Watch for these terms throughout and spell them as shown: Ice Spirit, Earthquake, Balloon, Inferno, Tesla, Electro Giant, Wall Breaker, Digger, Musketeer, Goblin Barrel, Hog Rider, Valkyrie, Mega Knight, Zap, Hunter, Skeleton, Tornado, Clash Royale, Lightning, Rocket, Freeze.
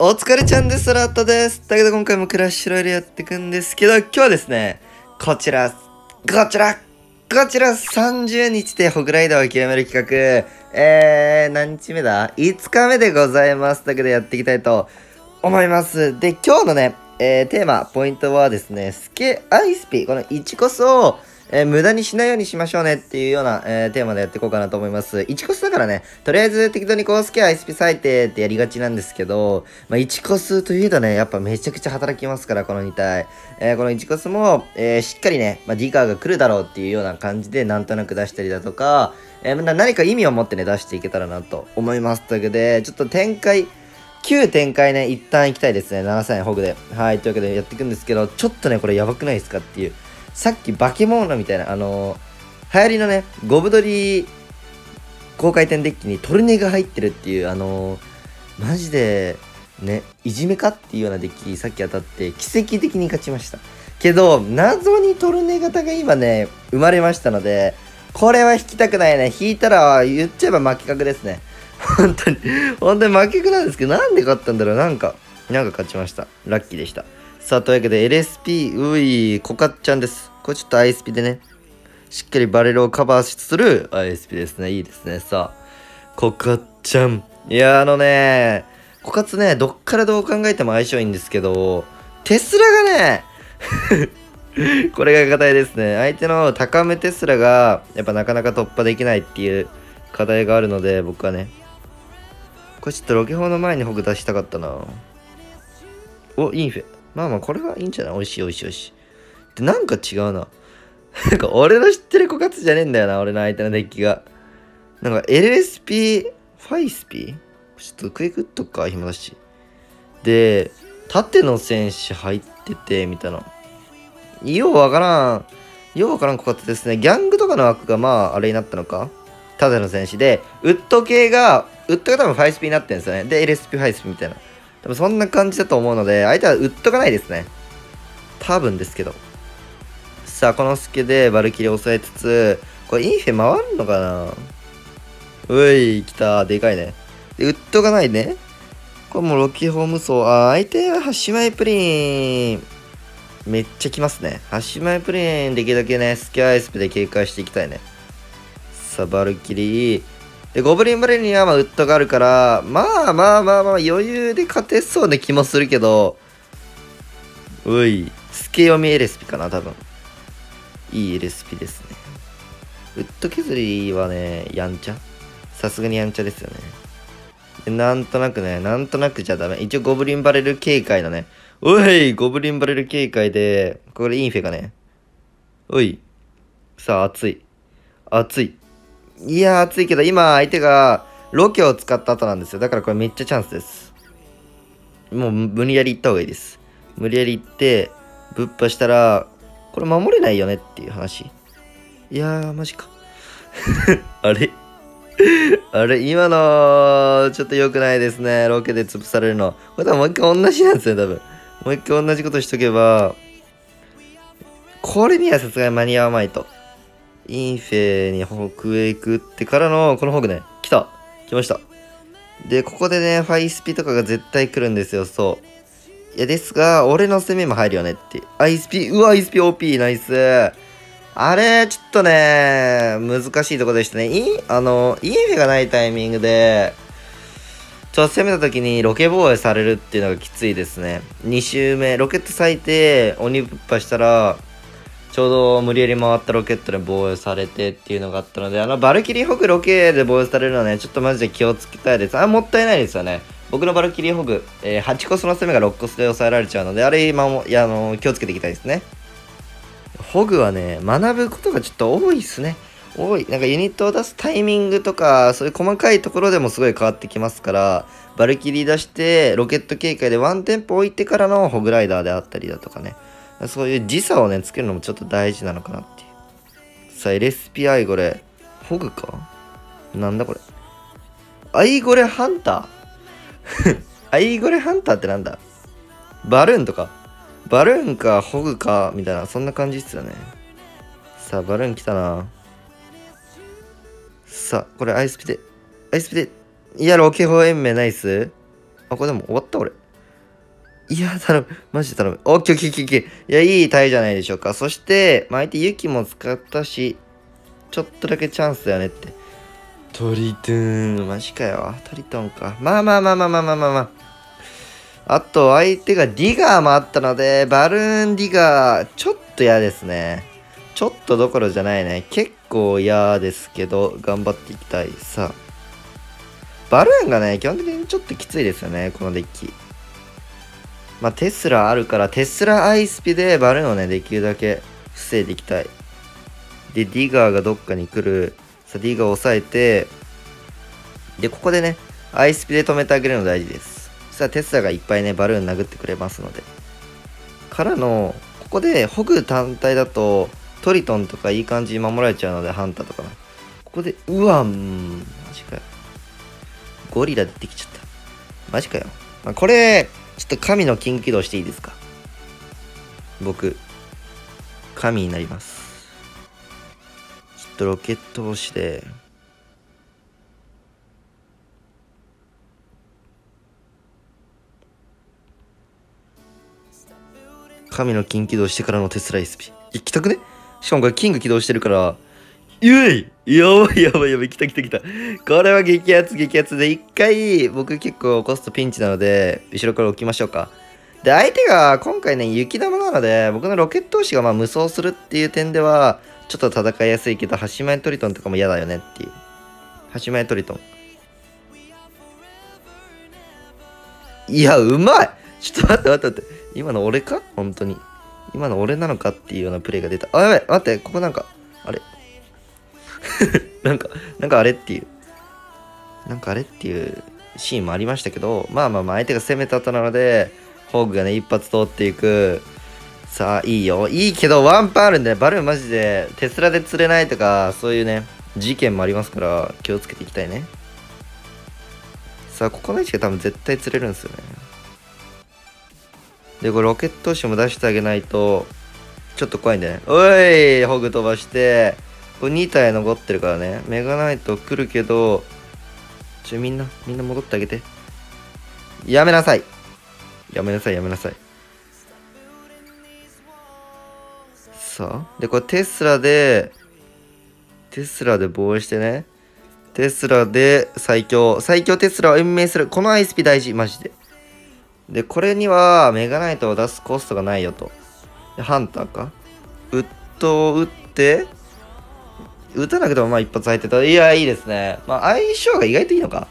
お疲れちゃんです、ラットです。だけど今回もクラッシュロイヤルやっていくんですけど、今日はですね、こちら、30日でホグライダーを極める企画、何日目だ ?5 日目でございます。だけどやっていきたいと思います。で、今日のね、テーマ、ポイントはですね、アイスピー、この1コスを、無駄にしないようにしましょうねっていうような、テーマでやっていこうかなと思います。1コスだからね、とりあえず適当にこう好きな ISP 最低ってやりがちなんですけど、まあ、1コスというとね、やっぱめちゃくちゃ働きますから、この2体。この1コスも、しっかりね、まあ、ディカーが来るだろうっていうような感じでなんとなく出したりだとか、何か意味を持ってね、出していけたらなと思います。というわけで、ちょっと展開、旧展開ね、一旦行きたいですね。7000円ホグで。はい、というわけでやっていくんですけど、ちょっとね、これやばくないですかっていう。さっき化け物みたいな、流行りのね、ゴブドリ高回転デッキにトルネが入ってるっていう、マジで、ね、いじめかっていうようなデッキ、さっき当たって、奇跡的に勝ちました。けど、謎にトルネ型が今ね、生まれましたので、これは引きたくないね。引いたら、言っちゃえば負け格ですね。本当に負け格なんですけど、なんで勝ったんだろう。なんか勝ちました。ラッキーでした。さあ、というわけで LSP、コカちゃんです。これちょっと ISP でね、しっかりバレルをカバーする ISP ですね。いいですね。さあ、コカちゃん。いや、コカツね、どっからどう考えても相性いいんですけど、テスラがね、これが課題ですね。相手の高めテスラが、やっぱなかなか突破できないっていう課題があるので、僕はね、これちょっとロケ砲の前にホグ出したかったな。お、インフェ。まあこれはいいんじゃない？おいしい。で、なんか違うな。なんか俺の知ってるコカツじゃねえんだよな、俺の相手のデッキが。なんか LSP、ファイスピーちょっとクイックっとか、暇だし。で、縦の戦士入ってて、みたいな。ようわからんコカツですね。ギャングとかの枠がまあ、あれになったのか。縦の戦士で、ウッドが多分ファイスピーになってるんですよね。で、LSP、ファイスピーみたいな。多分そんな感じだと思うので、相手はウッドがないですね。多分ですけど。さあ、このスケでバルキリー抑えつつ、これインフェ回るのかな？うい、来た。でかいね。で、ウッドがないね。これもうロキホーム層。あ、相手は端前プリン。めっちゃ来ますね。端前プリン。できるだけね、スケアイスプで警戒していきたいね。さあ、バルキリー。で、ゴブリンバレルにはまあウッドがあるから、まあ余裕で勝てそうな気もするけど、うい、スケ読みLSPかな、多分。いいLSPですね。ウッド削りはね、やんちゃ。さすがにやんちゃですよね。で、なんとなくじゃダメ。一応ゴブリンバレル警戒だね。おい、ゴブリンバレル警戒で、これインフェがね。おい、さあ、熱い。いやー、熱いけど、今、相手が、ロケを使った後なんですよ。だからこれめっちゃチャンスです。もう、無理やり行った方がいいです。無理やり行って、ぶっ破したら、これ守れないよねっていう話。いやー、マジか。あれ、今の、ちょっと良くないですね。ロケで潰されるの。これ多分もう一回同じなんですね、多分。もう一回同じことしとけば、これにはさすがに間に合わないと。インフェに北へ行くってからの、このホグね。来ました。で、ここでね、ファイスピとかが絶対来るんですよ、そう。いや、ですが、俺の攻めも入るよねって。ISP、うわ、ISP OP、ナイス。あれ、ちょっとね、難しいとこでしたね。インフェがないタイミングで、ちょっと攻めた時にロケ防衛されるっていうのがきついですね。2周目、ロケット咲いて、鬼ぶっ破したら、ちょうど無理やり回ったロケットで防衛されてっていうのがあったので、バルキリーホグロケで防衛されるのはね、ちょっとマジで気をつけたいです。もったいないですよね。僕のバルキリーホグ、8コスの攻めが6コスで抑えられちゃうので、あれ今も、気をつけていきたいですね。ホグはね、学ぶことがちょっと多いっすね。多い。なんかユニットを出すタイミングとか、そういう細かいところでもすごい変わってきますから、バルキリー出して、ロケット警戒でワンテンポ置いてからのホグライダーであったりだとかね。そういう時差をね、つけるのもちょっと大事なのかなっていう。さあ、LSP アイゴレ。ホグかなんだこれ。アイゴレハンターアイゴレハンターってなんだバルーンか、ホグか、みたいな、そんな感じっすよね。さあ、バルーン来たな。さあ、これアイスピで。いや、ロケ砲延命ナイス。あ、これでも終わった俺。いや、頼む。マジで頼む。オッケーオッケーオッケーオッケー。いや、いい体じゃないでしょうか。そして、まあ、相手、ユキも使ったし、ちょっとだけチャンスだよねって。トリトゥーン。マジかよ。トリトンか。まあまあまあまあまあまあまあまあ。あと、相手がディガーもあったので、バルーンディガー、ちょっと嫌ですね。ちょっとどころじゃないね。結構嫌ですけど、頑張っていきたい。さあ。バルーンがね、基本的にちょっときついですよね、このデッキ。まあ、テスラあるから、テスラアイスピでバルーンをね、できるだけ防いでいきたい。で、ディガーがどっかに来る。さあ、ディガーを抑えて、で、ここでね、アイスピで止めてあげるの大事です。さあ、テスラがいっぱいね、バルーン殴ってくれますので。からの、ここで、ホグ単体だと、トリトンとかいい感じに守られちゃうので、ハンターとかね。ここで、うわ、マジかよ。ゴリラ出てきちゃった。マジかよ。まあ、これ、ちょっと神のキング起動していいですか？僕、神になります。ちょっとロケット星で。神のキング起動してからのテスラSP。行きたくね？しかもこれキング起動してるから、ゆい！やばいやばいやばい、来た来た来た。これは激アツ激アツで、一回僕結構コストピンチなので、後ろから置きましょうか。で、相手が今回ね、雪玉なので、僕のロケット押しがまあ無双するっていう点では、ちょっと戦いやすいけど、端前トリトンとかも嫌だよねっていう。端前トリトン。いや、うまい！ちょっと待って待って待って。今の俺か？本当に。今の俺なのかっていうようなプレイが出た。あ、やばい！待って、ここなんか、あれ？なんかあれっていう、シーンもありましたけど、まあまあまあ相手が攻めた後なので、ホーグがね、一発通っていく。さあ、いいよ。いいけど、ワンパンあるんで、バルーンマジで、テスラで釣れないとか、そういうね、事件もありますから、気をつけていきたいね。さあ、ここの位置が多分絶対釣れるんですよね。で、これロケット押しも出してあげないと、ちょっと怖いんだよね。おい、ホーグ飛ばして、これ2体残ってるからね。メガナイト来るけど、みんな戻ってあげて。やめなさい。やめなさい。さあ。で、これテスラで防衛してね。テスラで最強テスラを延命する。このアイスピ大事、マジで。で、これにはメガナイトを出すコストがないよと。ハンターか。ウッドを打って、打たなくてもまあ一発入ってた。いや、いいですね。まあ相性が意外といいのか。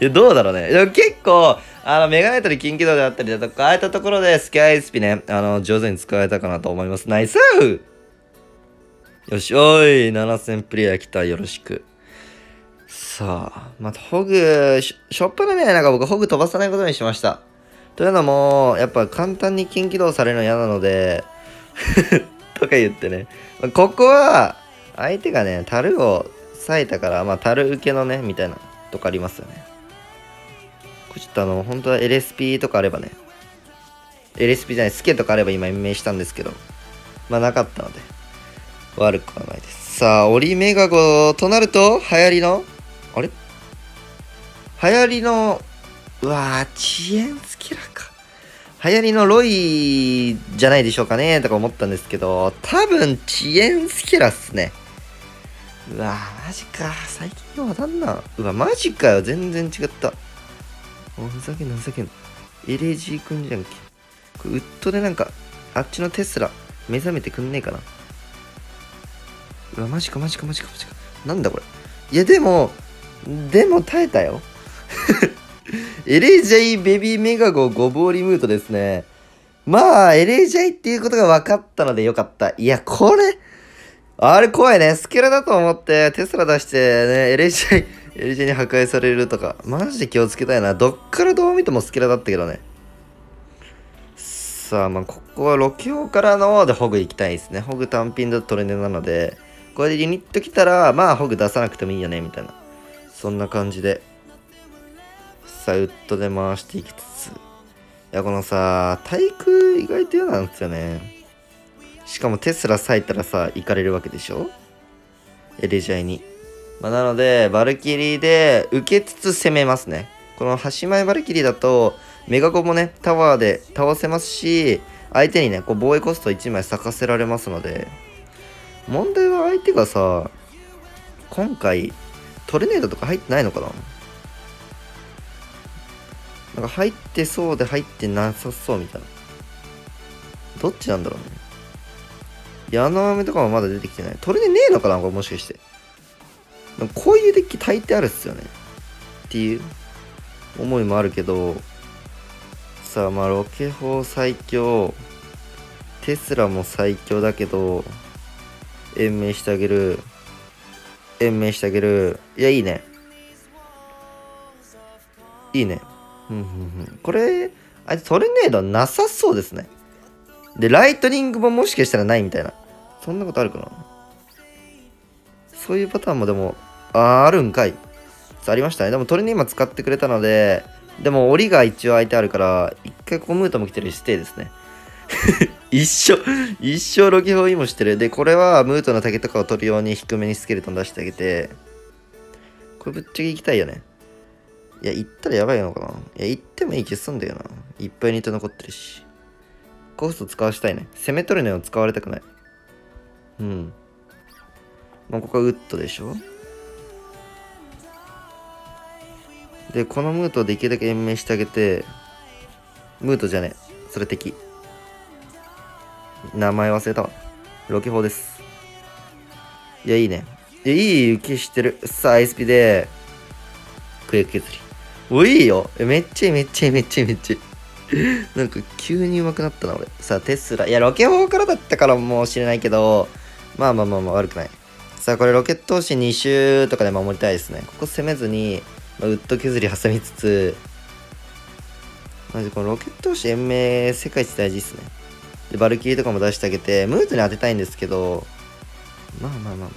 いや、どうだろうね。でも結構、メガネットで近畿道であったりだとか、ああいったところでスキャイスピね、上手に使えたかなと思います。ナイスー！よし、おい、7000プレイヤー来た。よろしく。さあ、またホグ、しょっぱなね、なんか僕ホグ飛ばさないことにしました。というのも、やっぱ簡単に近畿道されるの嫌なので、とか言ってね。ここは、相手がね、樽を割いたから、まあ、樽受けのね、みたいなとこありますよね。これちょっと本当は LSP とかあればね、LSP じゃない、スケとかあれば今延命したんですけど、まあ、なかったので、悪くはないです。さあ、オリメガゴとなると、流行りの、あれ？流行りの、うわぁ、遅延スキラか。流行りのロイじゃないでしょうかね、とか思ったんですけど、多分、遅延スキラっすね。うわぁ、マジか。最近よう当たんな。うわ、マジかよ。全然違った。お、ふざけんな。LAG くんじゃんけ。これ、ウッドでなんか、あっちのテスラ、目覚めてくんねえかな。うわ、マジか。なんだこれ。いや、でも耐えたよ。LAJ ベビーメガゴごぼうリムートですね。まあ、LAJ っていうことが分かったのでよかった。いや、これ、あれ怖いね。スケラだと思って、テスラ出してね、LJ に破壊されるとか。マジで気をつけたいな。どっからどう見てもスケラだったけどね。さあ、まあ、ここはロケオからの、で、ホグ行きたいですね。ホグ単品だとトレネなので、これでユニット来たら、まあ、ホグ出さなくてもいいよね、みたいな。そんな感じで。さあ、ウッドで回していきつつ。いや、このさ、対空意外と嫌なんですよね。しかもテスラ割いたらさ、行かれるわけでしょ？エレジャイに。まあ、なので、バルキリーで受けつつ攻めますね。この端前バルキリーだと、メガコもね、タワーで倒せますし、相手にね、こう防衛コスト1枚咲かせられますので、問題は相手がさ、今回、トルネードとか入ってないのかな？なんか入ってそうで入ってなさそうみたいな。どっちなんだろうね。矢の雨とかもまだ出てきてない。トルネねえのかな？これもしかして。こういうデッキ大抵あるっすよね。っていう思いもあるけど、さあまあロケ砲最強、テスラも最強だけど、延命してあげる。延命してあげる。いや、いいね。いいね。これ、あいつトルネードはなさそうですね。で、ライトニングももしかしたらないみたいな。そんなことあるかな。そういうパターンもでも、あるんかい。ありましたね。でもトルネ今使ってくれたので、でも檻が一応空いてあるから、一回ここムートも来てるし、ステイですね。一生ロケホイもしてる。で、これはムートの竹とかを取るように低めにスケルトン出してあげて、これぶっちゃけ行きたいよね。いや、行ったらやばいのかな。いや、行ってもいい気すんだよな。いっぱいニート残ってるし。コスト使わしたいね。攻め取るのを使われたくない。うん。まあ、ここはウッドでしょ。で、このムートでいけるだけ延命してあげて、ムートじゃねえ。それ敵。名前忘れたわ。ロケ砲です。いや、いいね。いい浮きしてる。さあ、アイスピで、クエイク削り。お、いいよ。めっちゃいい、めっちゃいい、めっちゃいい、めっちゃいい。なんか急に上手くなったな、俺。さあ、テスラ。いや、ロケ砲からだったからもう知れないけど、まあまあまあまあ悪くない。さあ、これロケット押し2周とかで守りたいですね。ここ攻めずに、ウッド削り挟みつつ、マジこのロケット押し延命、世界一大事ですね。で、バルキリーとかも出してあげて、ムートに当てたいんですけど、まあまあまあ、まあ、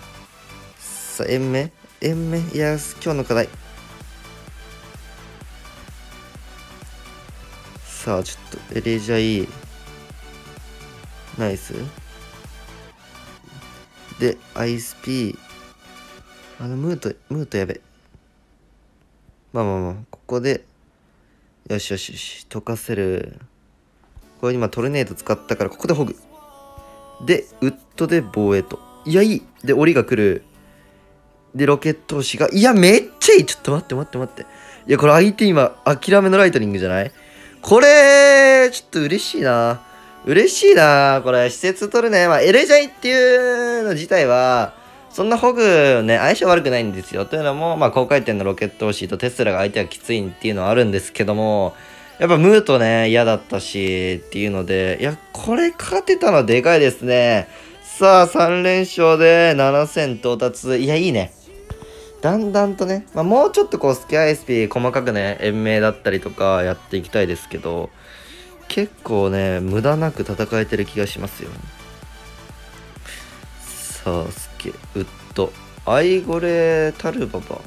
さあ、延命延命、いや、今日の課題。さあ、ちょっと、エレジャーいい。ナイス。で、アイスピー。あの、ムートやべ。まあまあまあ、ここで、よしよしよし、溶かせる。これ今、トルネード使ったから、ここでホグ。で、ウッドで防衛と。いや、いい。で、檻が来る。で、ロケット押しが。いや、めっちゃいい。ちょっと待って待って待って。いや、これ相手今、諦めのライトニングじゃない？これ、ちょっと嬉しいな。嬉しいな。これ、施設取るね。まあ、エレジャイっていうの自体は、そんなホグね、相性悪くないんですよ。というのも、まあ、高回転のロケット押しとテスラが相手がきついっていうのはあるんですけども、やっぱムートね、嫌だったし、っていうので、いや、これ勝てたのはでかいですね。さあ、3連勝で7000到達。いや、いいね。だんだんとね、まあ、もうちょっとこうスキア SP 細かくね、延命だったりとかやっていきたいですけど、結構ね、無駄なく戦えてる気がしますよ。さあ、スケ、ウッド、アイゴレ、タルババ。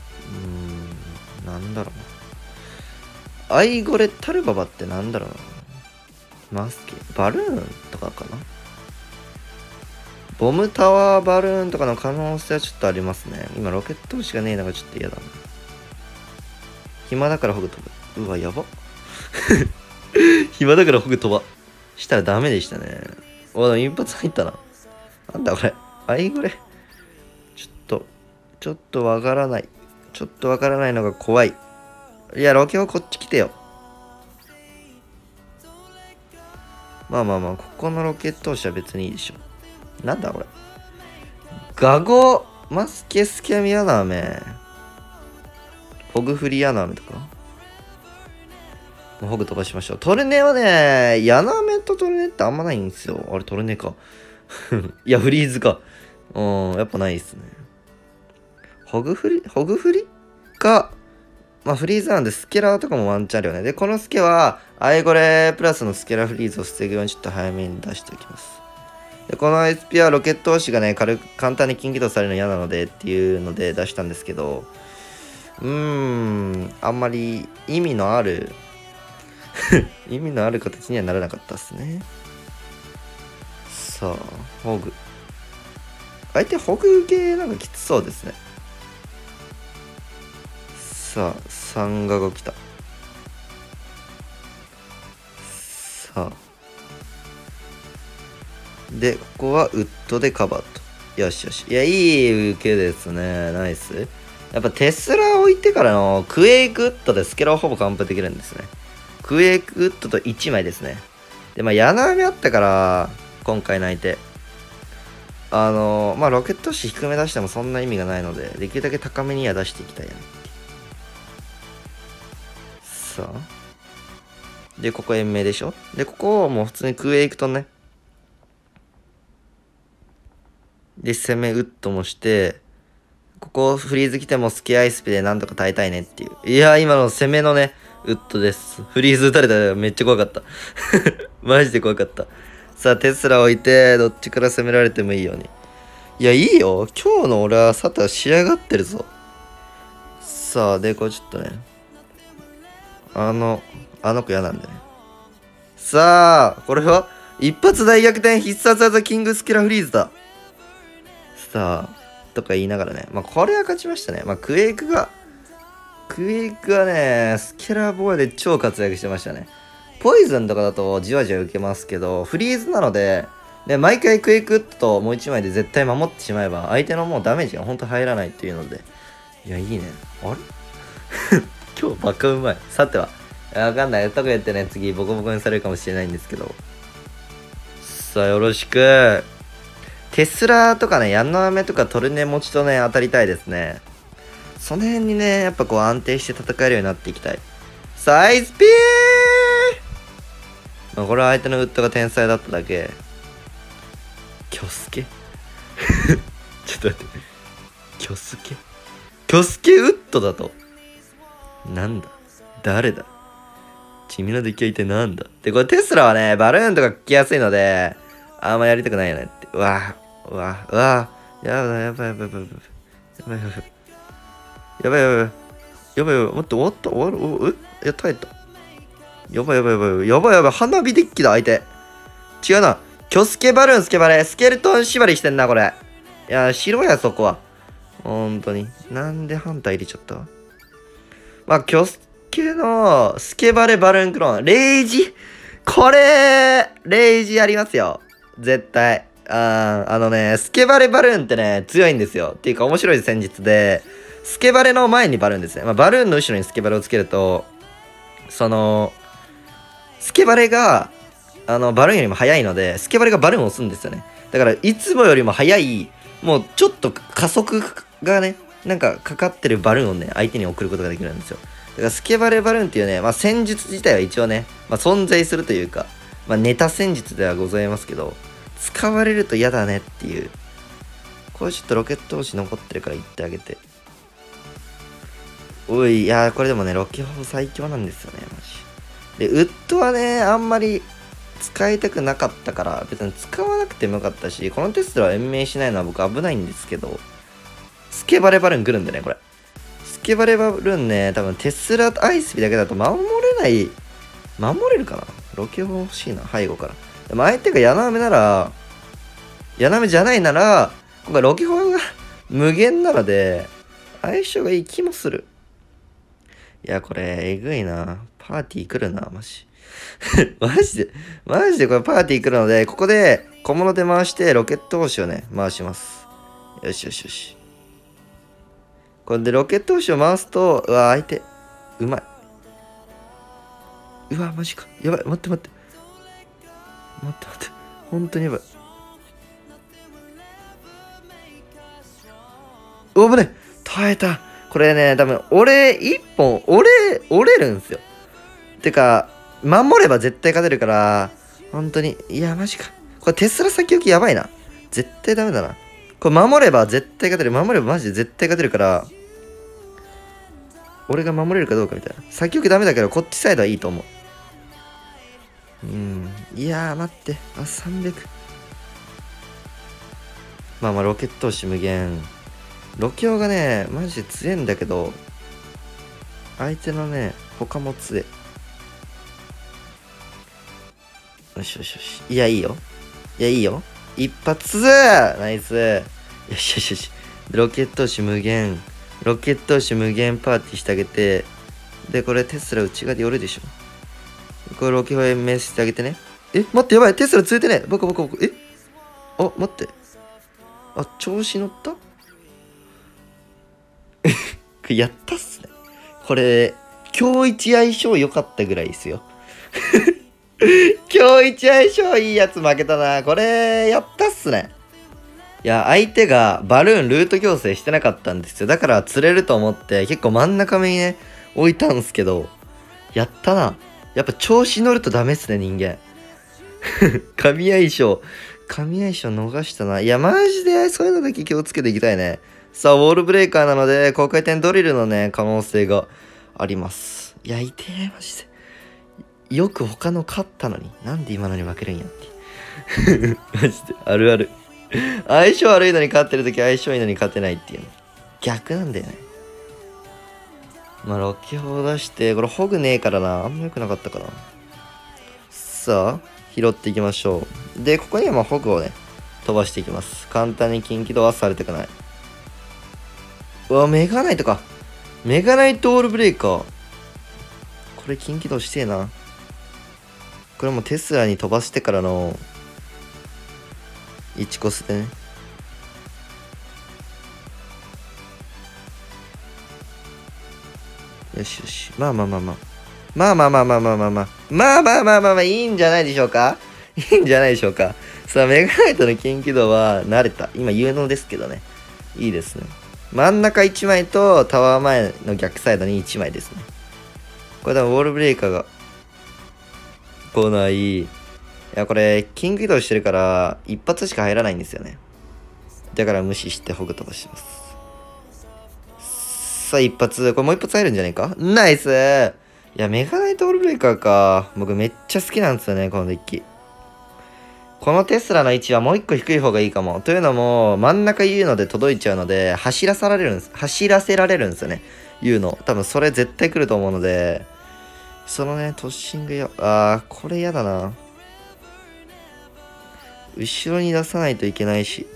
なんだろうな。アイゴレ、タルババってなんだろうな。マスケ、バルーンとかかな。ボムタワーバルーンとかの可能性はちょっとありますね。今ロケット押しがねえのがちょっと嫌だな。暇だからホグ飛ぶ。うわ、やば。暇だからホグ飛ば。したらダメでしたね。お、でも一発入ったな。なんだこれ。あいぐれ。ちょっとわからない。ちょっとわからないのが怖い。いや、ロケはこっち来てよ。まあまあまあ、ここのロケット押しは別にいいでしょ。なんだこれ。ガゴマスケスキャミアナメ。ホグフリアナメとか。もうホグ飛ばしましょう。トルネはね、ヤナメとトルネってあんまないんですよ。あれトルネか。いや、フリーズか。やっぱないですね。ホグフリか。まあフリーズなんでスケラーとかもワンチャンあるよね。で、このスケは、アイゴレプラスのスケラーフリーズを防ぐようにちょっと早めに出しておきます。でこの SP はロケット押しがね、簡単に金起動されるの嫌なのでっていうので出したんですけど、あんまり意味のある、意味のある形にはならなかったっすね。さあ、ホグ。相手、ホグ系なんかきつそうですね。さあ、3が5来た。はで、ここはウッドでカバーと。よしよし。いや、いい受けですね。ナイス。やっぱテスラ置いてからのクエイクウッドでスケロはほぼ完封できるんですね。クエイクウッドと1枚ですね。で、まあ、柳雨あったから、今回の相手。まあ、ロケット紙低め出してもそんな意味がないので、できるだけ高めには出していきたいよね。さあ。で、ここ延命でしょ。で、ここをもう普通にクエイクとね。で、攻めウッドもして、ここフリーズ来てもスキアイスピでなんとか耐えたいねっていう。いやー、今の攻めのね、ウッドです。フリーズ打たれたらめっちゃ怖かった。マジで怖かった。さあ、テスラ置いて、どっちから攻められてもいいように。いや、いいよ。今日の俺はサタ仕上がってるぞ。さあ、で、これちょっとね。あの子嫌なんだね。さあ、これは一発大逆転必殺技キングスキラフリーズだ。さあ、とか言いながらね。まあ、これは勝ちましたね。まあ、クエイクがね、スキラボーイで超活躍してましたね。ポイズンとかだとじわじわ受けますけど、フリーズなので、で、毎回クエイクともう1枚で絶対守ってしまえば、相手のもうダメージがほんと入らないっていうので。いや、いいね。あれ今日バカうまい。さては。わかんない。特にやってね、次ボコボコにされるかもしれないんですけど。さあ、よろしく。テスラとかね、ヤンのアメとかトルネ持ちとね、当たりたいですね。その辺にね、やっぱこう安定して戦えるようになっていきたい。さあ、アイスピー、まあ、これは相手のウッドが天才だっただけ。キョスケちょっと待って。キョスケウッドだと。なんだ誰だ君の出来は一体なんだ。で、これテスラはね、バルーンとか来やすいので、あんまやりたくないよねって。うわぁ、うわぁ、うわぁ、やばい。やばい、待って、終わる、え、耐えた。やばい、花火デッキだ、相手。違うな。キョスケバルーン、スケバレ、スケルトン縛りしてんな、これ。いや、白や、そこは。ほんとに。なんで反対入れちゃった?まあ、キョスケの、スケバレ、バルーンクローン。レイジ?これ、レイジありますよ。絶対。あのね、スケバレ、バルーンってね、強いんですよ。っていうか、面白い戦術で、スケバレの前にバルーンですね。まあ、バルーンの後ろにスケバレをつけると、その、スケバレが、バルーンよりも速いので、スケバレがバルーンを押すんですよね。だから、いつもよりも速い、もうちょっと加速がね、なんかかかってるバルーンをね、相手に送ることができるんですよ。だから、スケバレバルーンっていうね、まあ、戦術自体は一応ね、まあ、存在するというか、まあ、ネタ戦術ではございますけど、使われると嫌だねっていう。これちょっとロケット星残ってるから行ってあげて。おい、いやー、これでもね、ロケ砲最強なんですよね、マジ。で、ウッドはね、あんまり使いたくなかったから、別に使わなくてもよかったし、このテスラは延命しないのは僕危ないんですけど、スケバレバルーン来るんだね、これ。スケバレバルーンね、多分テスラとアイスピだけだと守れるかな。ロケ砲欲しいな、背後から。でも相手がヤナメじゃないなら、今回ロケ砲が無限なので、相性がいい気もする。いや、これ、えぐいな。パーティー来るな、マジ。マジでこれパーティー来るので、ここで小物で回して、ロケット星をね、回します。よし。これでロケット星を回すと、うわ、相手、うまい。うわ、マジか。やばい、待って。本当にやばい。お、危ない。耐えた。これね、多分、俺一本折れるんすよ。てか、守れば絶対勝てるから、本当に、いや、マジか。これテスラ先行きやばいな。絶対ダメだな。これ守れば絶対勝てる。守ればマジで絶対勝てるから、俺が守れるかどうかみたいな。先行きダメだけど、こっちサイドはいいと思う。いやー、待って。あ、300。まあ、ロケット押し無限。ロケオがね、マジで強えんだけど、相手のね、他も強え。よし。いや、いいよ。一発ナイス。よし。ロケット押し無限。ロケット押し無限パーティーしてあげて、で、これテスラ内側で寄るでしょ。これ置き場へ召してあげてね。え、待って、やばい、テスラ釣れてねえ。ボコ。え、あ、待って。あ、調子乗ったやったっすね。これ、今日一相性良かったぐらいですよ。今日一相性いいやつ負けたな。これ、やったっすね。いや、相手がバルーンルート矯正してなかったんですよ。だから釣れると思って、結構真ん中目にね、置いたんすけど、やったな。やっぱ調子乗るとダメっすね、人間。神相性逃したな。いや、マジで、そういうのだけ気をつけていきたいね。さあ、ウォールブレイカーなので、高回転ドリルのね、可能性があります。いや、痛え、マジで。よく他の勝ったのに、なんで今のに負けるんやって。マジで、あるある。相性悪いのに勝ってるとき、相性いいのに勝てないっていうね。逆なんだよね。まあ、6機砲出して、これ、ホグねえからな。あんま良くなかったかな。さあ、拾っていきましょう。で、ここにはまあホグをね、飛ばしていきます。簡単に近畿道はされてくない。うわ、メガナイトか。メガナイトオールブレイカー。これ近畿道してえな。これもテスラに飛ばしてからの、1コスでね。よしよし。まあいいんじゃないでしょうか。さあ、メガナイトの近畿道は慣れた。今有能ですけどね。いいですね。真ん中1枚とタワー前の逆サイドに1枚ですね。これでもウォールブレイカーが来ない。いや、これ近畿道してるから一発しか入らないんですよね。だから無視してホグ飛ばします。さあ、一発。これもう一発入るんじゃないか。ナイス。いや、メガナイトオールブレイカーか。僕めっちゃ好きなんですよね、このデッキ。このテスラの位置はもう一個低い方がいいかも。というのも、真ん中 U ので届いちゃうので、走らせられるんですよね。U の。多分それ絶対来ると思うので、そのね、トッシングよ、あー、これやだな。後ろに出さないといけないし。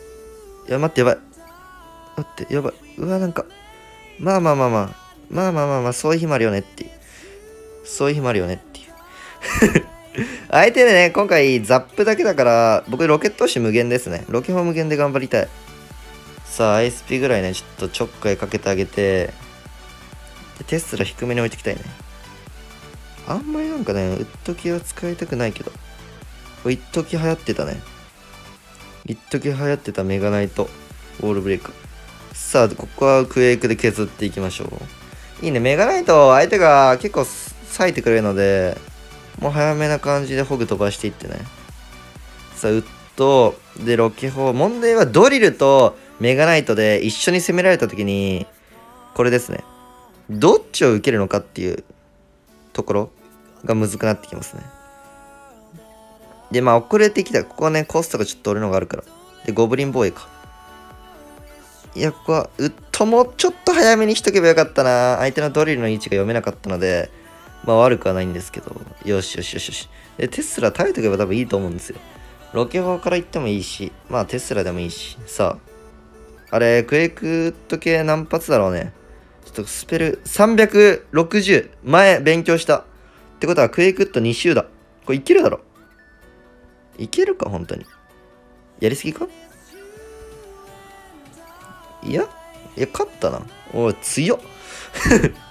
いや、待って、やばい。うわ、なんか。まあ、そういう日もあるよねっていう。相手でね、今回ザップだけだから、僕ロケット押し無限ですね。ロケ砲無限で頑張りたい。さあ、ISP ぐらいね、ちょっとちょっかいかけてあげて、でテスラ低めに置いてきたいね。あんまりなんかね、ウッド系は使いたくないけど。一時流行ってたね。一時流行ってたメガナイト、ウォールブレイク。さあ、ここはクエイクで削っていきましょう。いいね、メガナイト、相手が結構割いてくれるので、もう早めな感じでホグ飛ばしていってね。さあ、ウッドでロケ砲。問題はドリルとメガナイトで一緒に攻められた時に、これですね。どっちを受けるのかっていうところがむずくなってきますね。で、まあ遅れてきた。ここはね、コストがちょっと俺のがあるから。で、ゴブリン防衛か。いや、ここはウッドもうちょっと早めにしとけばよかったな。相手のドリルの位置が読めなかったので、まあ悪くはないんですけど。よし。で、テスラ耐えとけば多分いいと思うんですよ。ロケ砲から行ってもいいし、まあテスラでもいいし。さあ。あれ、クエイク時計何発だろうね。ちょっとスペル、360。前、勉強した。ってことは、クエイクッド2周だ。これいけるだろ。いけるか、本当に。やりすぎか？いや、勝ったな。おい、強っ。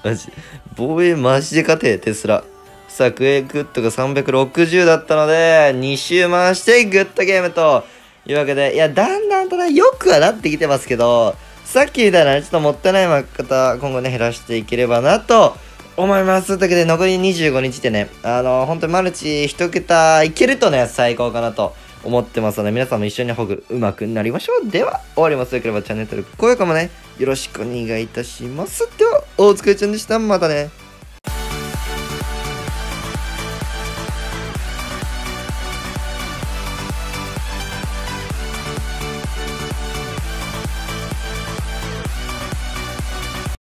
マジ防衛マジで勝てテスラ。さあ、クエイクッドが360だったので2周回してグッドゲームというわけで、いや、だんだんとね、よくはなってきてますけど、さっきみたいなね、ちょっともったいない負け方、今後ね、減らしていければなと思います。というわけで、残り25日でね、本当にマルチ1桁いけるとね、最高かなと思ってますので、皆さんも一緒にホグ上手くなりましょう。では、終わります。よければチャンネル登録、高評価もね、よろしくお願いいたします。では、大塚ちゃんでした。またね。